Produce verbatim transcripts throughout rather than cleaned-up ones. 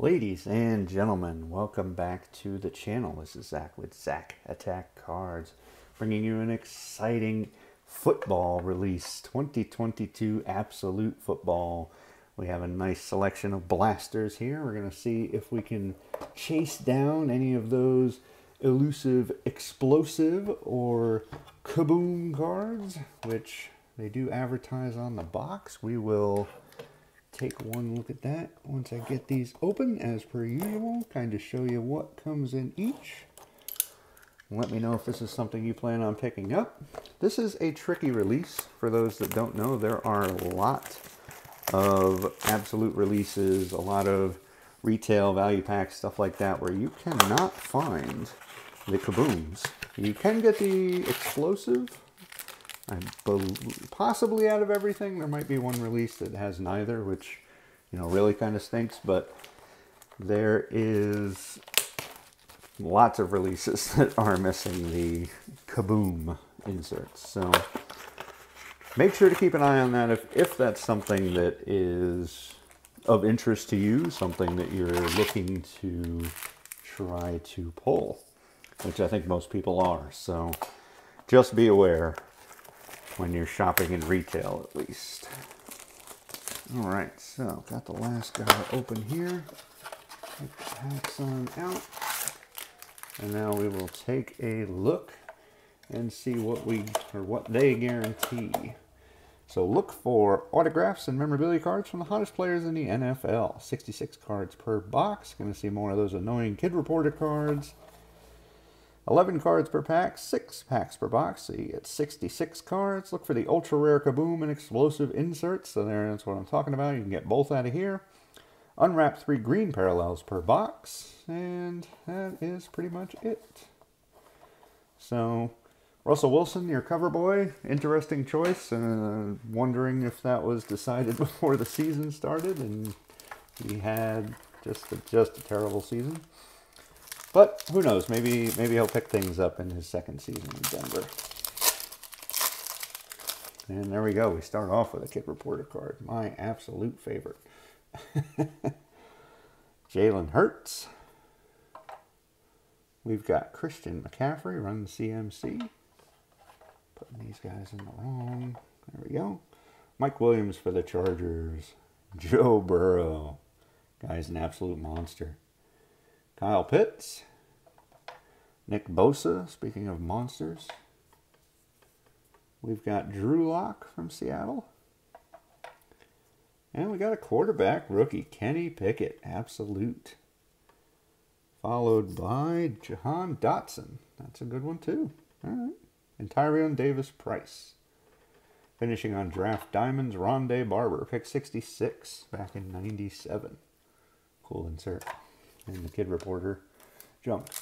Ladies and gentlemen, welcome back to the channel. This is Zach with Zach Attack Cards, bringing you an exciting football release, twenty twenty-two Absolute Football. We have a nice selection of blasters here. We're going to see if we can chase down any of those Elusive, Explosive, or Kaboom cards, which they do advertise on the box. We will take one look at that once I get these open, as per usual. Kind of show you what comes in each. Let me know if this is something you plan on picking up. This is a tricky release. For those that don't know, there are a lot of Absolute releases, a lot of retail value packs, stuff like that, where you cannot find the Kabooms. You can get the Explosive. I possibly out of everything, there might be one release that has neither, which, you know, really kind of stinks, but there is lots of releases that are missing the Kaboom inserts. So make sure to keep an eye on that if, if that's something that is of interest to you, something that you're looking to try to pull, which I think most people are. So just be aware when you're shopping in retail, at least. All right, so got the last guy open here. Take the packs on out. And now we will take a look and see what we, or what they guarantee. So look for autographs and memorabilia cards from the hottest players in the N F L. sixty-six cards per box. Gonna see more of those annoying kid reporter cards. eleven cards per pack, six packs per box, so you get sixty-six cards. Look for the ultra rare Kaboom and Explosive inserts, so there, that's what I'm talking about. You can get both out of here. Unwrap three green parallels per box, and that is pretty much it. So, Russell Wilson, your cover boy, interesting choice, and uh, wondering if that was decided before the season started, and he had just a, just a terrible season. But who knows, maybe maybe he'll pick things up in his second season in Denver. And there we go, we start off with a kid reporter card. My absolute favorite. Jalen Hurts. We've got Christian McCaffrey, run the C M C. Putting these guys in the wrong. There we go. Mike Williams for the Chargers. Joe Burrow. Guy's an absolute monster. Kyle Pitts, Nick Bosa, speaking of monsters. We've got Drew Lock from Seattle. And we got a quarterback rookie, Kenny Pickett, absolute. Followed by Jahan Dotson. That's a good one too. All right. And Tyrion Davis Price. Finishing on draft diamonds, Rondé Barber, pick sixty-six back in ninety-seven. Cool insert. And the kid reporter jumped.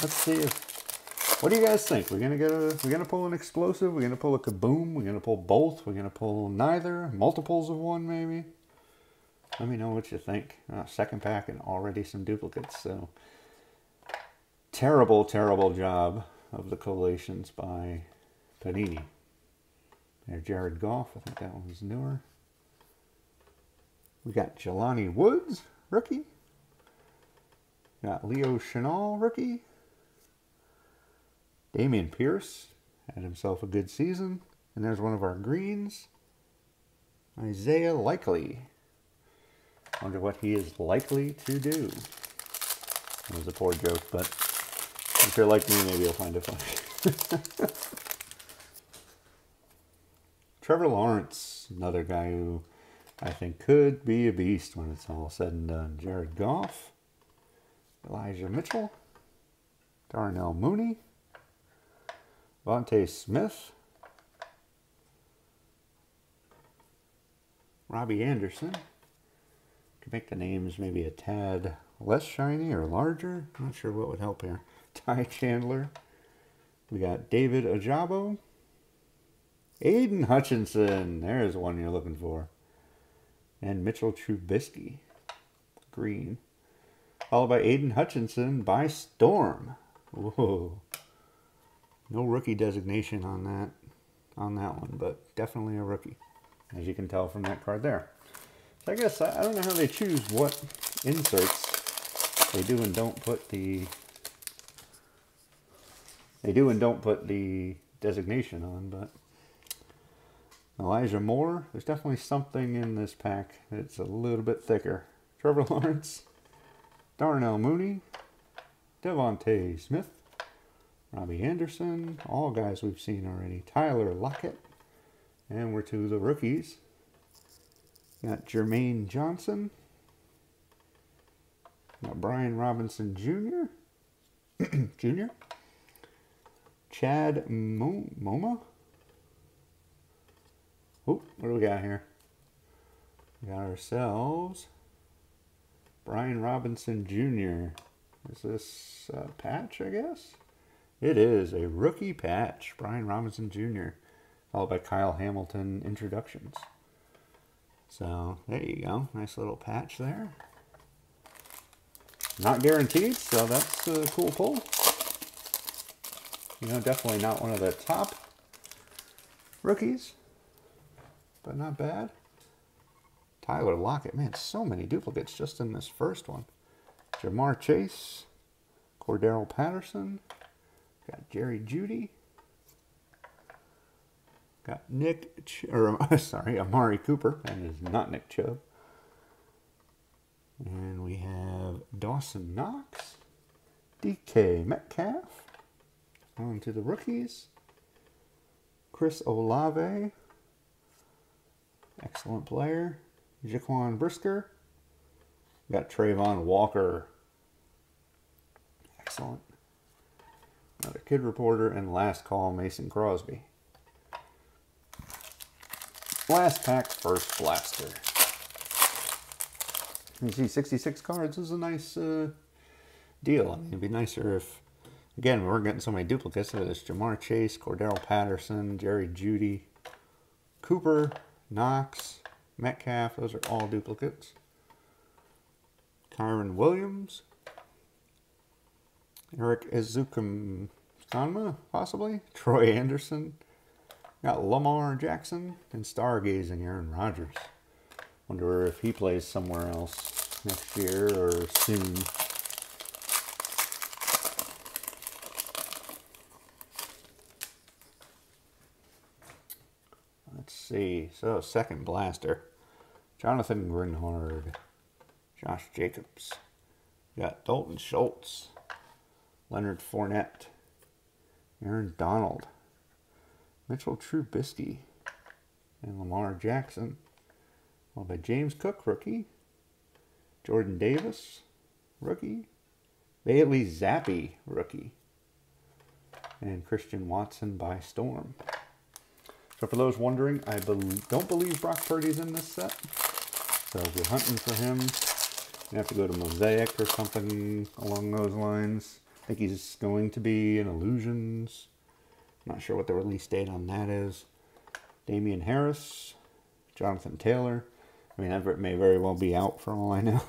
Let's see if, what do you guys think? We're gonna get a, we're gonna pull an Explosive, we're gonna pull a Kaboom, we're gonna pull both, we're gonna pull neither, multiples of one maybe. Let me know what you think. Oh, second pack and already some duplicates, so terrible, terrible job of the collations by Panini. There, Jared Goff, I think that one was newer. We got Jelani Woods, rookie. Got Leo Chenal, rookie. Damian Pierce had himself a good season. And there's one of our greens. Isaiah Likely. Wonder what he is likely to do. It was a poor joke, but if you're like me, maybe you'll find it funny. Trevor Lawrence, another guy who I think could be a beast when it's all said and done. Jared Goff. Elijah Mitchell, Darnell Mooney, Vontae Smith, Robbie Anderson. Could make the names maybe a tad less shiny or larger. Not sure what would help here. Ty Chandler. We got David Ojabo. Aiden Hutchinson. There's one you're looking for. And Mitchell Trubisky. Green. Followed by Aiden Hutchinson by storm. Whoa. No rookie designation on that on that one, but definitely a rookie, as you can tell from that card there. So I guess I, I don't know how they choose what inserts, they do and don't put the they do and don't put the designation on. But Elijah Moore, there's definitely something in this pack that's a little bit thicker. Trevor Lawrence, Darnell Mooney, Devontae Smith, Robbie Anderson, all guys we've seen already. Tyler Lockett, and we're to the rookies. Got Jermaine Johnson. Got Brian Robinson Junior Junior Chad Mo Moma. Oh, what do we got here? We got ourselves Brian Robinson Junior Is this a patch, I guess? It is a rookie patch. Brian Robinson Junior Followed by Kyle Hamilton introductions. So there you go. Nice little patch there. Not guaranteed, so that's a cool pull. You know, definitely not one of the top rookies, but not bad. Tyler Lockett. Man, so many duplicates just in this first one. Jamar Chase. Cordero Patterson. Got Jerry Jeudy. Got Nick, Ch or sorry, Amari Cooper. That is not Nick Chubb. And we have Dawson Knox. D K Metcalf. On to the rookies. Chris Olave. Excellent player. Jaquan Brisker. We got Trayvon Walker. Excellent. Another kid reporter. And last call, Mason Crosby. Last pack, first blaster. You see, sixty-six cards is a nice uh, deal. I mean, it'd be nicer if, again, we're getting so many duplicates. So there's Jamar Chase, Cordero Patterson, Jerry Jeudy, Cooper, Knox, Metcalf. Those are all duplicates. Kyron Williams, Eric Azukanma, possibly Troy Anderson. Got Lamar Jackson and stargazing Aaron Rodgers. Wonder if he plays somewhere else next year or soon. Let's see. So, second blaster. Jonathan Greenhard. Josh Jacobs. Got Dalton Schultz. Leonard Fournette. Aaron Donald. Mitchell Trubisky and Lamar Jackson. Followed by James Cook, rookie. Jordan Davis, rookie. Bailey Zappi, rookie. And Christian Watson by Storm. So for those wondering, I be don't believe Brock Purdy's in this set. So if you're hunting for him, you have to go to Mosaic or something along those lines. I think he's going to be in Illusions. Not sure what the release date on that is. Damian Harris, Jonathan Taylor. I mean, Everett may very well be out for all I know.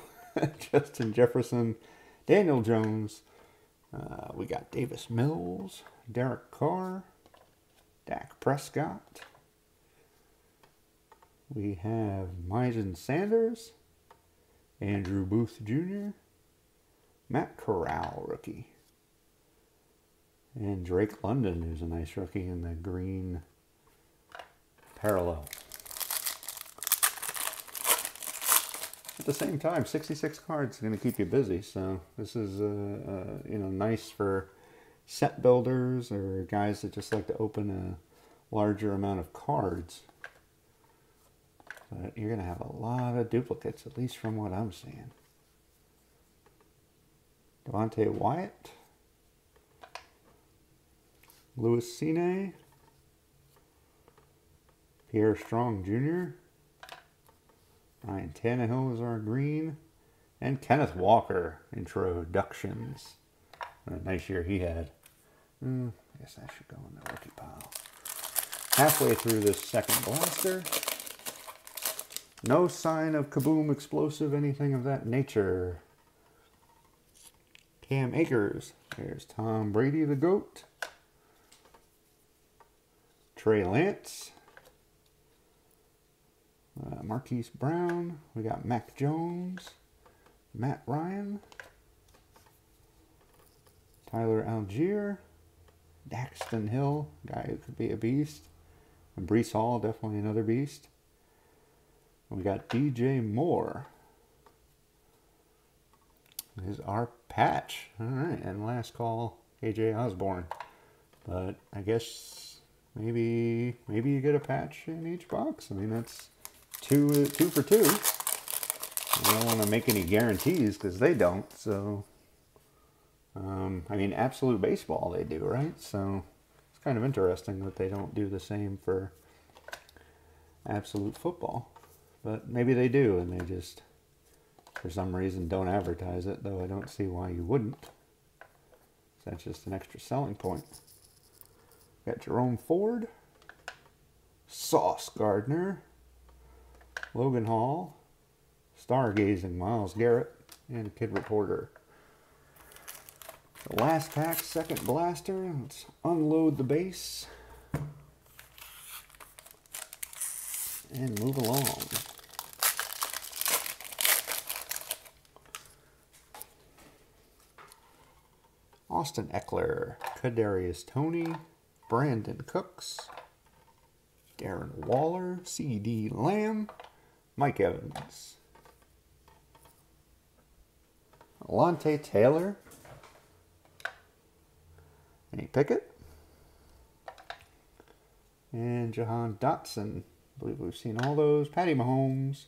Justin Jefferson, Daniel Jones. Uh, we got Davis Mills, Derek Carr, Dak Prescott. We have Myron Sanders, Andrew Booth Junior, Matt Corral, rookie. And Drake London, who's a nice rookie in the green parallel. At the same time, sixty-six cards is going to keep you busy. So this is, uh, uh, you know, nice for set builders or guys that just like to open a larger amount of cards. But you're going to have a lot of duplicates, at least from what I'm seeing. Devontae Wyatt. Louis Cine, Pierre Strong Junior, Ryan Tannehill is our green, and Kenneth Walker, introductions. What a nice year he had. Mm, I guess that should go in the rookie pile. Halfway through this second blaster. No sign of Kaboom, Explosive, anything of that nature. Cam Akers. There's Tom Brady, the GOAT. Trey Lance, uh, Marquise Brown, we got Mac Jones, Matt Ryan, Tyler Algier, Daxton Hill, guy who could be a beast, and Brees Hall, definitely another beast. We got D J Moore. This is our patch. All right, and last call, A J Osborne. But I guess maybe maybe you get a patch in each box. I mean, that's two two for two. I don't want to make any guarantees because they don't. So, um, I mean, Absolute Baseball they do, right? So it's kind of interesting that they don't do the same for Absolute Football. But maybe they do, and they just, for some reason, don't advertise it, though I don't see why you wouldn't. That's just an extra selling point. Got Jerome Ford, Sauce Gardner, Logan Hall, Stargazing Miles Garrett, and Kid Reporter. The last pack, second blaster. Let's unload the base and move along. Austin Eckler, Kadarius Toney, Brandon Cooks, Darren Waller, C D Lamb, Mike Evans, Alante Taylor, Kenny Pickett, and Jahan Dotson. I believe we've seen all those. Patty Mahomes,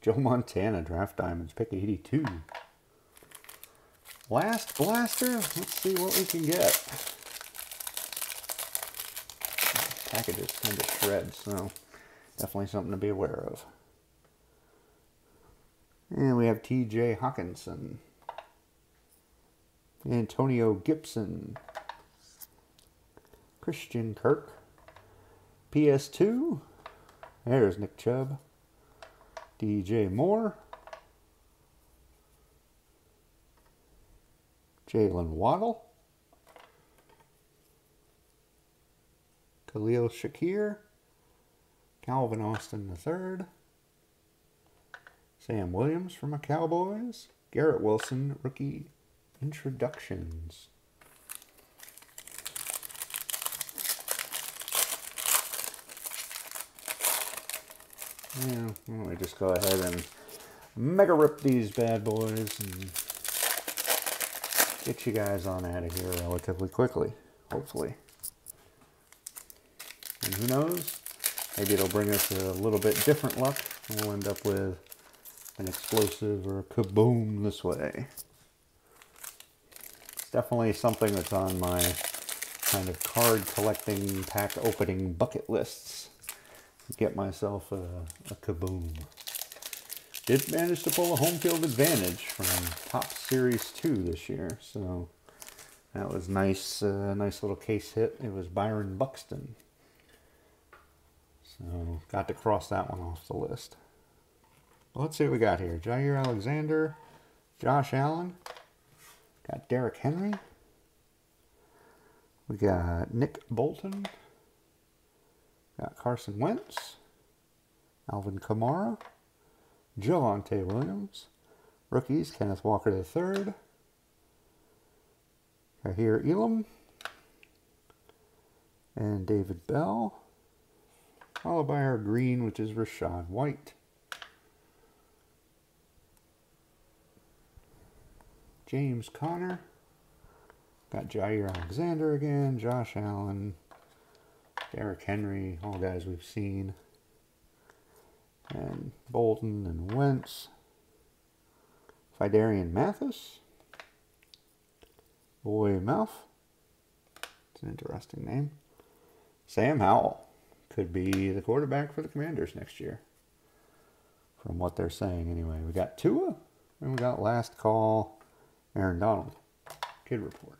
Joe Montana, Draft Diamonds, pick eighty-two. Last blaster, let's see what we can get. Packages tend to shred, so definitely something to be aware of. And we have T J Hawkinson, Antonio Gibson, Christian Kirk, P S two, there's Nick Chubb, D J Moore, Jalen Waddle, Khalil Shakir, Calvin Austin the third, Sam Williams from the Cowboys, Garrett Wilson, rookie introductions. Yeah, let me just go ahead and mega rip these bad boys and get you guys on out of here relatively quickly, hopefully. And who knows, maybe it'll bring us a little bit different luck and we'll end up with an Explosive or a Kaboom this way. It's definitely something that's on my kind of card collecting, pack opening bucket lists. Get myself a, a Kaboom. Did manage to pull a home field advantage from Top Series two this year, so that was nice. Uh, nice little case hit. It was Byron Buxton, so got to cross that one off the list. Well, let's see what we got here. Jair Alexander, Josh Allen, got Derrick Henry, we got Nick Bolton, got Carson Wentz, Alvin Kamara, Javonte Williams, rookies, Kenneth Walker the third, Kahir Elam, and David Bell, followed by our green, which is Rachaad White, James Conner, got Jair Alexander again, Josh Allen, Derrick Henry, all guys we've seen, and Bolton and Wentz, Fidarian Mathis, Boy Mouth, it's an interesting name, Sam Howell, could be the quarterback for the Commanders next year, from what they're saying anyway. We got Tua, and we got last call, Aaron Donald, Kid Reporter.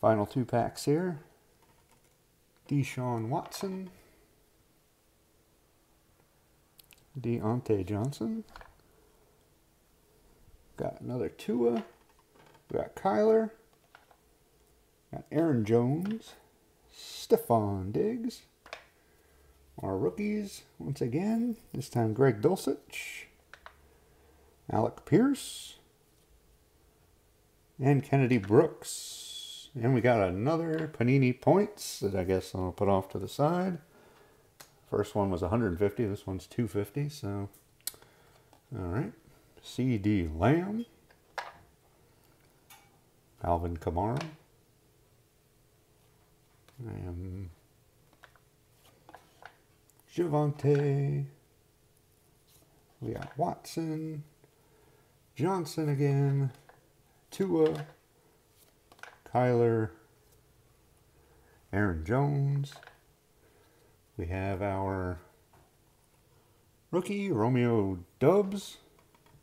Final two packs here, Deshaun Watson, Deontay Johnson, got another Tua, we got Kyler, got Aaron Jones, Stephon Diggs, our rookies once again, this time Greg Dulcich, Alec Pierce, and Kennedy Brooks. And we got another Panini Points that I guess I'll put off to the side. First one was one hundred fifty, this one's two fifty, so, all right. C D Lamb, Alvin Kamara, and Javonte. We got Watson, Johnson again, Tua, Kyler, Aaron Jones. We have our rookie, Romeo Dubs,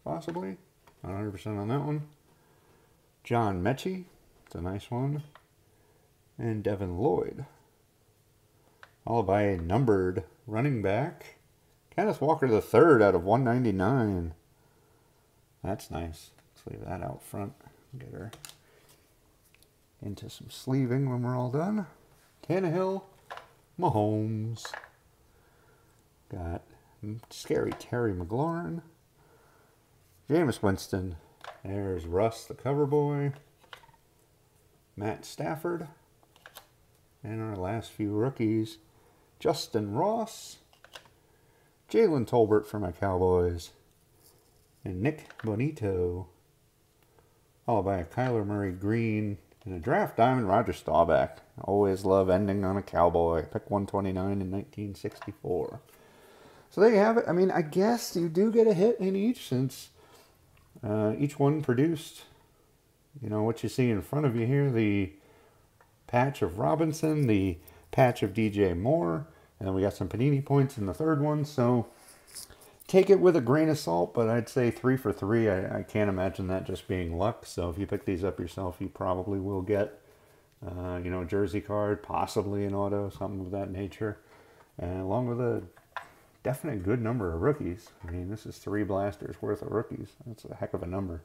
possibly. Not one hundred percent on that one. John Mechie, it's a nice one. And Devin Lloyd. All by a numbered running back. Kenneth Walker the third out of one ninety-nine. That's nice. Let's leave that out front. Get her into some sleeving when we're all done. Tannehill, Mahomes. Got scary Terry McLaurin. Jameis Winston. There's Russ, the cover boy. Matt Stafford. And our last few rookies. Justin Ross. Jalen Tolbert for my Cowboys. And Nick Bonito. All by a Kyler Murray Green. And a draft diamond, Roger Staubach. Always love ending on a Cowboy. Pick one twenty-nine in nineteen sixty-four. So there you have it. I mean, I guess you do get a hit in each since uh, each one produced, you know, what you see in front of you here. The patch of Robinson, the patch of D J Moore, and then we got some Panini Points in the third one. So take it with a grain of salt, but I'd say three for three. I, I can't imagine that just being luck. So if you pick these up yourself, you probably will get, uh, you know, a jersey card, possibly an auto, something of that nature, and along with a definite good number of rookies. I mean, this is three blasters worth of rookies. That's a heck of a number.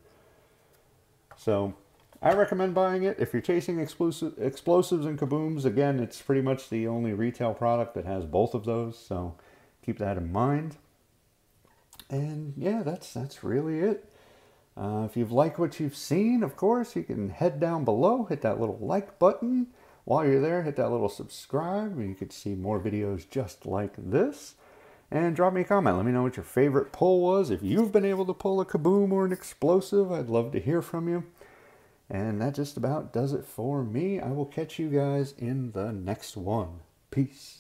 So I recommend buying it. If you're chasing explosive, explosives and kabooms, again, it's pretty much the only retail product that has both of those. So keep that in mind. And yeah, that's, that's really it. Uh, if you've liked what you've seen, of course, you can head down below, hit that little like button. While you're there, hit that little subscribe, and you can see more videos just like this. And drop me a comment. Let me know what your favorite pull was. If you've been able to pull a Kaboom or an Explosive, I'd love to hear from you. And that just about does it for me. I will catch you guys in the next one. Peace.